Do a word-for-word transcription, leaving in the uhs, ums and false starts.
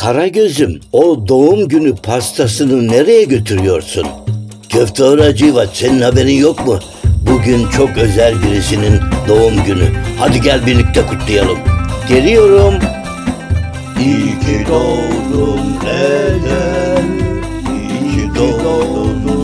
Karagözüm, o doğum günü pastasını nereye götürüyorsun? Köfteci Hacivat, senin haberin yok mu? Bugün çok özel birisinin doğum günü. Hadi gel birlikte kutlayalım. Geliyorum. İyi ki doğdun Ezel, iyi ki doğdun.